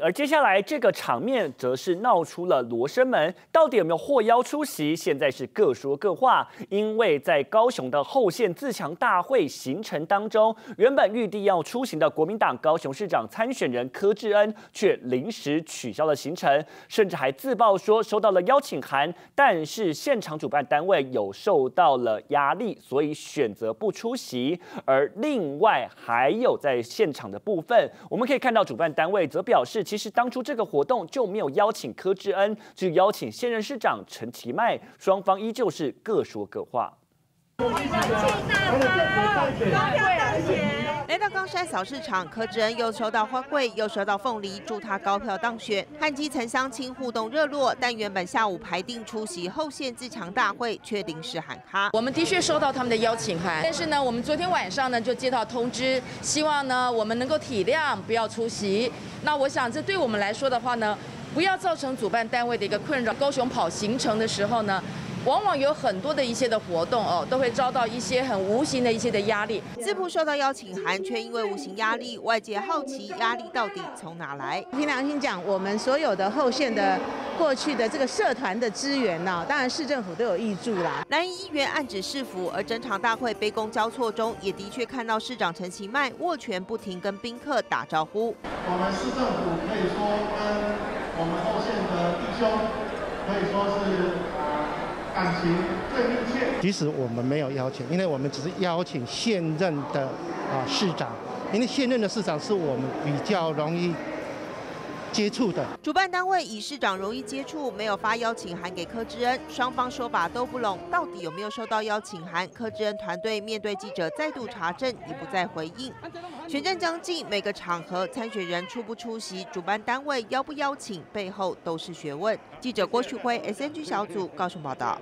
而接下来这个场面则是闹出了罗生门，到底有没有获邀出席，现在是各说各话。因为在高雄的后县自强大会行程当中，原本预定要出行的国民党高雄市长参选人柯志恩却临时取消了行程，甚至还自曝说收到了邀请函，但是现场主办单位有受到了压力，所以选择不出席。而另外还有在现场的部分，我们可以看到主办单位则表示。 其实当初这个活动就没有邀请柯志恩，只有邀请现任市长陈其迈，双方依旧是各说各话。 来到冈山小市场，柯志恩又收到花卉，又收到凤梨，祝他高票当选。和基层乡亲互动热络，但原本下午排定出席后县自强大会，却临时喊卡。我们的确收到他们的邀请函，但是呢，我们昨天晚上呢就接到通知，希望呢我们能够体谅，不要出席。那我想这对我们来说的话呢，不要造成主办单位的一个困扰。高雄跑行程的时候呢。 往往有很多的一些的活动哦，都会遭到一些很无形的一些的压力。自曝受到邀请函，却因为无形压力，外界好奇压力到底从哪来？凭良心讲，我们所有的后线的过去的这个社团的资源呢、当然市政府都有挹注啦。蓝营议员暗指市府，而整场大会杯弓交错中，也的确看到市长陈其迈握拳不停跟宾客打招呼。我们市政府可以说跟我们后线的弟兄，可以说是。 感情最密切。即使我们没有邀请，因为我们只是邀请现任的市长，因为现任的市长是我们比较容易接触的。主办单位以市长容易接触，没有发邀请函给柯志恩，双方说法都不拢。到底有没有收到邀请函？柯志恩团队面对记者再度查证，也不再回应。选战将近，每个场合参选人出不出席，主办单位邀不邀请，背后都是学问。 记者郭旭辉 ，SNG 小组高雄报道。